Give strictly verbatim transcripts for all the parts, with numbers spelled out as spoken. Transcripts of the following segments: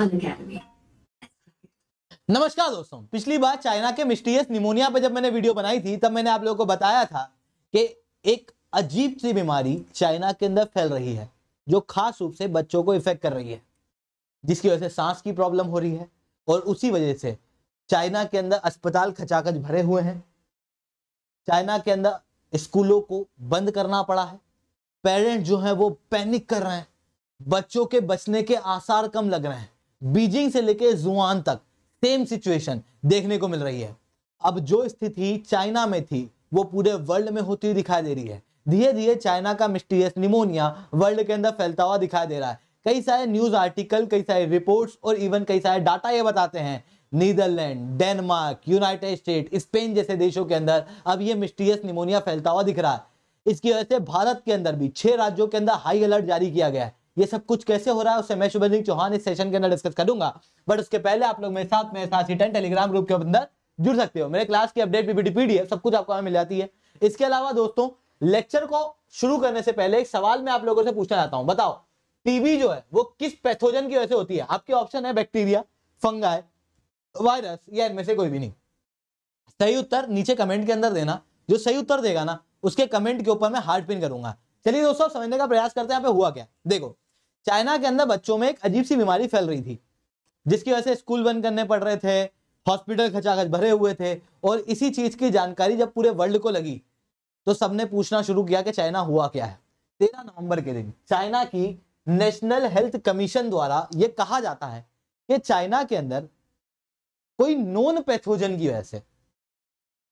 Unacademy. नमस्कार दोस्तों, पिछली बार चाइना के मिस्टीरियस निमोनिया पे जब मैंने वीडियो बनाई थी तब मैंने आप लोगों को बताया था कि एक अजीब सी बीमारी चाइना के अंदर फैल रही है जो खास रूप से बच्चों को इफेक्ट कर रही है, जिसकी वजह से सांस की प्रॉब्लम हो रही है और उसी वजह से चाइना के अंदर अस्पताल खचाखच भरे हुए हैं। चाइना के अंदर स्कूलों को बंद करना पड़ा है। पेरेंट्स जो हैं वो पैनिक कर रहे हैं। बच्चों के बचने के आसार कम लग रहे हैं। बीजिंग से लेकर जुआन तक सेम सिचुएशन देखने को मिल रही है। अब जो स्थिति चाइना में थी वो पूरे वर्ल्ड में होती हुई दिखाई दे रही है। धीरे धीरे चाइना का मिस्टीरियस निमोनिया वर्ल्ड के अंदर फैलता हुआ दिखाई दे रहा है। कई सारे न्यूज आर्टिकल, कई सारे रिपोर्ट्स और इवन कई सारे डाटा ये बताते हैं Netherland, Denmark, United State, Spain जैसे देशों के अंदर अब ये मिस्टीरियस निमोनिया फैलता हुआ दिख रहा है। इसकी वजह से भारत के अंदर भी छह राज्यों के अंदर हाई अलर्ट जारी किया गया है। ये सब कुछ कैसे हो रहा है उसे मैं शुभेंद्र चौहान इस सेशन के अंदर डिस्कस करूंगा, बट उसके पहले आप लोग मेरे साथ मेरे साथ टेन टेलीग्राम ग्रुप के अंदर जुड़ सकते हो। मेरे क्लास की अपडेट, पीपीटी, पीडीएफ सब कुछ आपको मिल जाती है। इसके अलावा दोस्तों, लेक्चर को शुरू करने से पहले एक सवाल मैं आप लोगों से पूछना चाहता हूँ। बताओ, टीबी जो है वो किस पैथोजन की वजह से होती है? आपके ऑप्शन है बैक्टीरिया, फंगाई, वायरस या इनमें से कोई भी नहीं। सही उत्तर नीचे कमेंट के अंदर देना। जो सही उत्तर देगा ना उसके कमेंट के ऊपर मैं हार्ट पिन करूंगा। चलिए दोस्तों, समझने का प्रयास करते हैं यहाँ पे हुआ क्या। देखो, चाइना के अंदर बच्चों में एक अजीब सी बीमारी फैल रही थी जिसकी वजह से स्कूल बंद करने पड़ रहे थे, हॉस्पिटल खचाखच भरे हुए थे। और इसी चीज की जानकारी जब पूरे वर्ल्ड को लगी तो सबने पूछना शुरू किया कि चाइना हुआ क्या है। तेरह नवंबर के दिन चाइना की नेशनल हेल्थ कमीशन द्वारा यह कहा जाता है कि चाइना के अंदर कोई नॉन पैथोजन की वजह से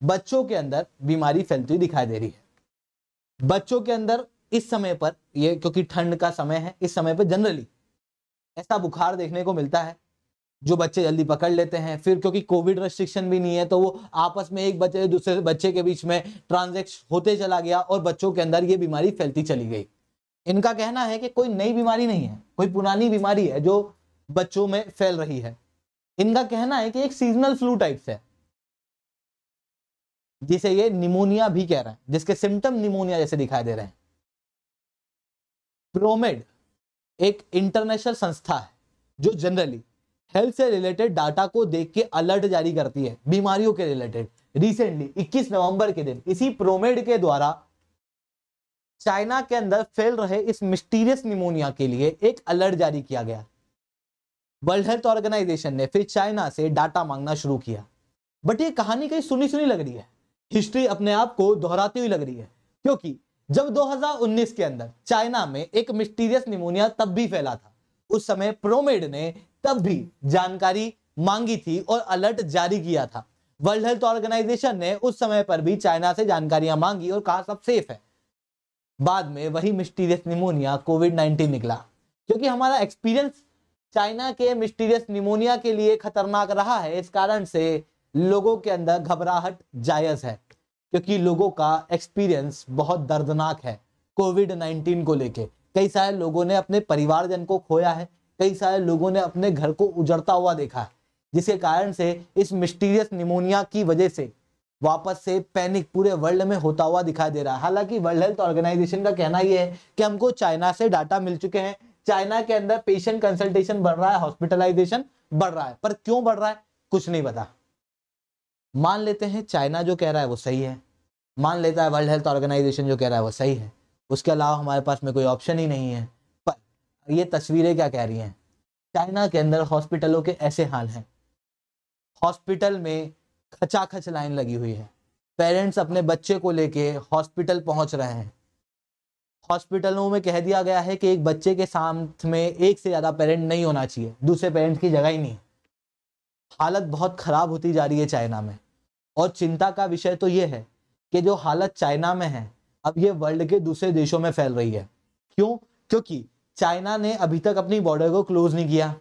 बच्चों के अंदर बीमारी फैलती हुई दिखाई दे रही है। बच्चों के अंदर इस समय पर ये, क्योंकि ठंड का समय है, इस समय पर जनरली ऐसा बुखार देखने को मिलता है जो बच्चे जल्दी पकड़ लेते हैं। फिर क्योंकि कोविड रेस्ट्रिक्शन भी नहीं है तो वो आपस में एक बच्चे दूसरे बच्चे के बीच में ट्रांजेक्शन होते चला गया और बच्चों के अंदर ये बीमारी फैलती चली गई। इनका कहना है कि कोई नई बीमारी नहीं है, कोई पुरानी बीमारी है जो बच्चों में फैल रही है। इनका कहना है कि एक सीजनल फ्लू टाइप से, जिसे ये निमोनिया भी कह रहे हैं, जिसके सिम्टम निमोनिया जैसे दिखाई दे रहे हैं। प्रोमेड एक इंटरनेशनल संस्था है जो जनरली हेल्थ से रिलेटेड डाटा को देख के अलर्ट जारी करती है बीमारियों के रिलेटेड। रिसेंटली इक्कीस नवंबर के दिन इसी प्रोमेड के द्वारा चाइना के अंदर फैल रहे इस मिस्टीरियस निमोनिया के लिए एक अलर्ट जारी किया गया। वर्ल्ड हेल्थ ऑर्गेनाइजेशन ने फिर चाइना से डाटा मांगना शुरू किया। बट ये कहानी कहीं सुनी सुनी लग रही है, हिस्ट्री अपने आप को दोहराती हुई लग रही है, क्योंकि जब दो हज़ार उन्नीस के अंदर चाइना में एक मिस्टीरियस निमोनिया तब भी फैला था, उस समय प्रोमेड ने तब भी जानकारी मांगी थी और अलर्ट जारी किया था। वर्ल्ड हेल्थ ऑर्गेनाइजेशन ने उस समय पर भी चाइना से जानकारियां मांगी और कहा सब सेफ है। बाद में वही मिस्टीरियस निमोनिया कोविड नाइनटीन निकला। क्योंकि हमारा एक्सपीरियंस चाइना के मिस्टीरियस निमोनिया के लिए खतरनाक रहा है, इस कारण से लोगों के अंदर घबराहट जायज है, क्योंकि लोगों का एक्सपीरियंस बहुत दर्दनाक है। कोविड नाइनटीन को लेके कई सारे लोगों ने अपने परिवारजन को खोया है, कई सारे लोगों ने अपने घर को उजड़ता हुआ देखा है, जिसके कारण से इस मिस्टीरियस निमोनिया की वजह से वापस से पैनिक पूरे वर्ल्ड में होता हुआ दिखाई दे रहा है। हालांकि वर्ल्ड हेल्थ ऑर्गेनाइजेशन का कहना यह है कि हमको चाइना से डाटा मिल चुके हैं, चाइना के अंदर पेशेंट कंसल्टेशन बढ़ रहा है, हॉस्पिटलाइजेशन बढ़ रहा है, पर क्यों बढ़ रहा है कुछ नहीं पता। मान लेते हैं चाइना जो कह रहा है वो सही है, मान लेता है वर्ल्ड हेल्थ ऑर्गेनाइजेशन जो कह रहा है वो सही है, उसके अलावा हमारे पास में कोई ऑप्शन ही नहीं है। पर ये तस्वीरें क्या कह रही हैं? चाइना के अंदर हॉस्पिटलों के ऐसे हाल हैं, हॉस्पिटल में खचाखच लाइन लगी हुई है, पेरेंट्स अपने बच्चे को लेके हॉस्पिटल पहुंच रहे हैं। हॉस्पिटलों में कह दिया गया है कि एक बच्चे के साथ में एक से ज़्यादा पेरेंट नहीं होना चाहिए, दूसरे पेरेंट्स की जगह ही नहीं। हालत बहुत खराब होती जा रही है चाइना में, और चिंता का विषय तो ये है कि जो हालत चाइना में है अब ये वर्ल्ड के दूसरे देशों में फैल रही है। क्यों? क्योंकि चाइना ने अभी तक अपनी बॉर्डर को क्लोज नहीं किया।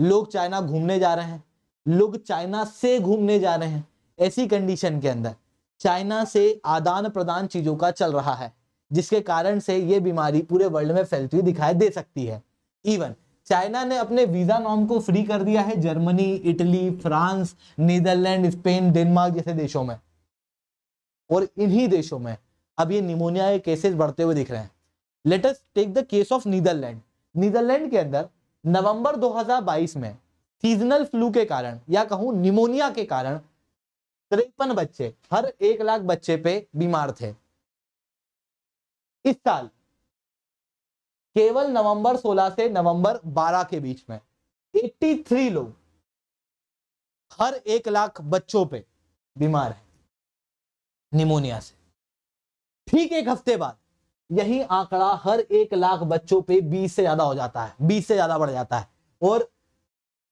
लोग चाइना घूमने जा रहे हैं, लोग चाइना से घूमने जा रहे हैं। ऐसी कंडीशन के अंदर चाइना से आदान प्रदान चीज़ों का चल रहा है, जिसके कारण से ये बीमारी पूरे वर्ल्ड में फैलती हुई दिखाई दे सकती है। इवन चाइना ने अपने वीजा नॉर्म को फ्री कर दिया है Germany, Italy, France, Netherland, Spain, Denmark जैसे देशों में, और इन्हीं देशों में अब ये निमोनिया के केसेस बढ़ते हुए दिख रहे हैं। Let us take the case of Netherland. Netherland के अंदर नवंबर दो हज़ार बाईस में सीजनल फ्लू के कारण या कहूं निमोनिया के कारण तिरपन बच्चे हर एक लाख बच्चे पे बीमार थे। इस साल केवल नवंबर सोलह से नवंबर बारह के बीच में तिरासी लोग हर एक लाख बच्चों पे बीमार है निमोनिया से। ठीक एक हफ्ते बाद यही आंकड़ा हर एक लाख बच्चों पे बीस से ज्यादा हो जाता है, बीस से ज्यादा बढ़ जाता है और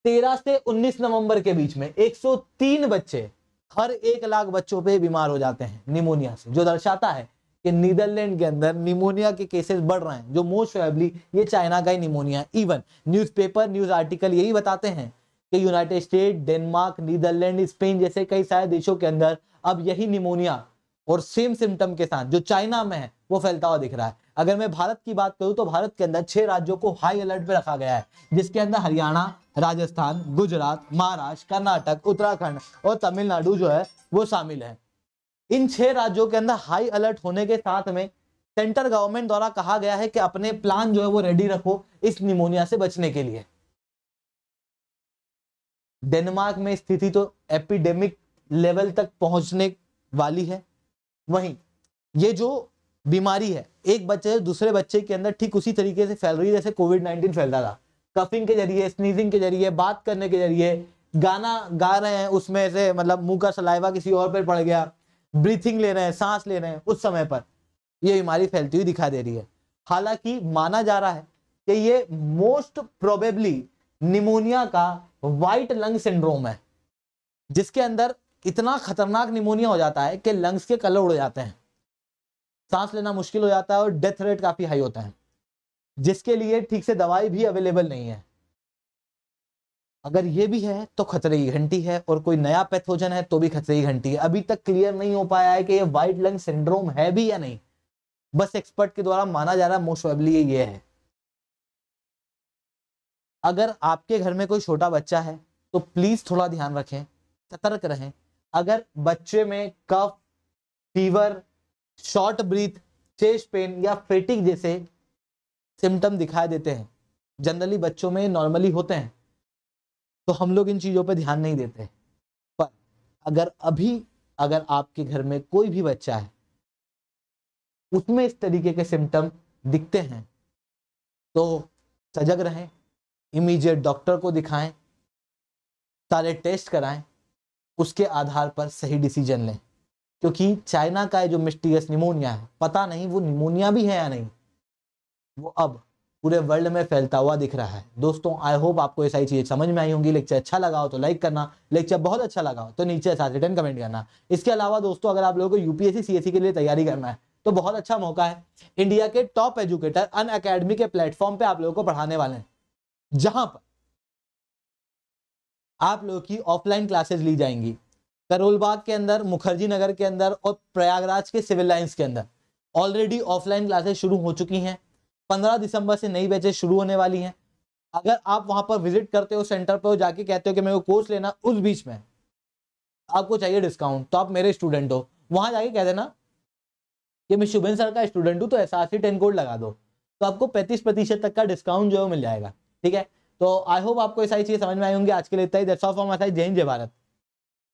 तेरह से उन्नीस नवंबर के बीच में एक सौ तीन बच्चे हर एक लाख बच्चों पे बीमार हो जाते हैं निमोनिया से, जो दर्शाता है कि नीदरलैंड के अंदर निमोनिया के केसेस बढ़ रहे हैं, जो मोस्ट प्रोबेबली ये चाइना का ही pneumonia. Even newspaper news article यही बताते हैं कि United State, Denmark, Netherland, Spain जैसे कई सारे देशों के अंदर अब यही निमोनिया और सेम सिम्टम के साथ जो चाइना में है वो फैलता हुआ दिख रहा है। अगर मैं भारत की बात करूं तो भारत के अंदर छह राज्यों को हाई अलर्ट पे रखा गया है, जिसके अंदर हरियाणा, राजस्थान, गुजरात, महाराष्ट्र, कर्नाटक, उत्तराखंड और तमिलनाडु जो है वो शामिल है। इन छह राज्यों के अंदर हाई अलर्ट होने के साथ में सेंट्रल गवर्नमेंट द्वारा कहा गया है कि अपने प्लान जो है वो रेडी रखो इस निमोनिया से बचने के लिए। डेनमार्क में स्थिति तो एपिडेमिक लेवल तक पहुंचने वाली है। वहीं ये जो बीमारी है एक बच्चे दूसरे बच्चे के अंदर ठीक उसी तरीके से फैल रही है जैसे कोविड नाइनटीन फैलता था। कफिंग के जरिए, स्नीजिंग के जरिए, बात करने के जरिए, गाना गा रहे हैं उसमें से मतलब मुंह का सलाइवा किसी और पर पड़ गया, ब्रीथिंग ले रहे हैं, सांस ले रहे हैं, उस समय पर यह बीमारी फैलती हुई दिखा दे रही है। हालांकि माना जा रहा है कि ये मोस्ट प्रोबेबली निमोनिया का व्हाइट लंग सिंड्रोम है, जिसके अंदर इतना खतरनाक निमोनिया हो जाता है कि लंग्स के कलर उड़ जाते हैं, सांस लेना मुश्किल हो जाता है और डेथ रेट काफी हाई होता है, जिसके लिए ठीक से दवाई भी अवेलेबल नहीं है। अगर ये भी है तो खतरे की घंटी है और कोई नया पैथोजन है तो भी खतरे की घंटी है। अभी तक क्लियर नहीं हो पाया है कि ये व्हाइट लंग सिंड्रोम है भी या नहीं, बस एक्सपर्ट के द्वारा माना जा रहा है मोस्ट प्रोबेबली ये है। अगर आपके घर में कोई छोटा बच्चा है तो प्लीज थोड़ा ध्यान रखें, सतर्क रहें। अगर बच्चे में cough, fever, short breath, chest pain या फेटिक जैसे सिम्टम दिखाई देते हैं, जनरली बच्चों में नॉर्मली होते हैं, तो हम लोग इन चीज़ों पर ध्यान नहीं देते। पर अगर अभी अगर आपके घर में कोई भी बच्चा है उसमें इस तरीके के सिम्टम दिखते हैं तो सजग रहें, इमीडिएट डॉक्टर को दिखाएं, सारे टेस्ट कराएं, उसके आधार पर सही डिसीजन लें, क्योंकि चाइना का जो मिस्टीरियस निमोनिया है पता नहीं वो निमोनिया भी है या नहीं, वो अब पूरे वर्ल्ड में फैलता हुआ दिख रहा है। दोस्तों आई होप आपको ये सारी चीज़ें समझ में आई होंगी। लेक्चर अच्छा लगा हो तो लाइक करना, लेक्चर बहुत अच्छा लगा हो तो नीचे साथ रिटर्न कमेंट करना। इसके अलावा दोस्तों अगर आप लोगों को यूपीएससी सीएससी के लिए तैयारी करना है तो बहुत अच्छा मौका है। इंडिया के टॉप एजुकेटर अनअकैडमी के प्लेटफॉर्म पर आप लोगों को पढ़ाने वाले हैं, जहाँ पर आप लोगों की ऑफलाइन क्लासेस ली जाएंगी। करोल बाग के अंदर, मुखर्जी नगर के अंदर और प्रयागराज के सिविल लाइंस के अंदर ऑलरेडी ऑफलाइन क्लासेस शुरू हो चुकी हैं। पंद्रह दिसंबर से नई बैचेस शुरू होने वाली हैं। अगर आप वहां पर विजिट करते हो सेंटर पर, जाके कहते हो कि मेरे को कोर्स लेना, उस बीच में आपको चाहिए डिस्काउंट तो आप मेरे स्टूडेंट हो, वहां जाके कह देना कि मैं शुभेंद्र सर का स्टूडेंट हूँ तो S R C ten code लगा दो, तो आपको पैंतीस प्रतिशत तक का डिस्काउंट जो है मिल जाएगा। ठीक है, तो आई होप आपको ये सारी चीज़ें समझ में आई होंगी। आज के लिए इतना ही। That's all for my side. जय हिंद, जय भारत।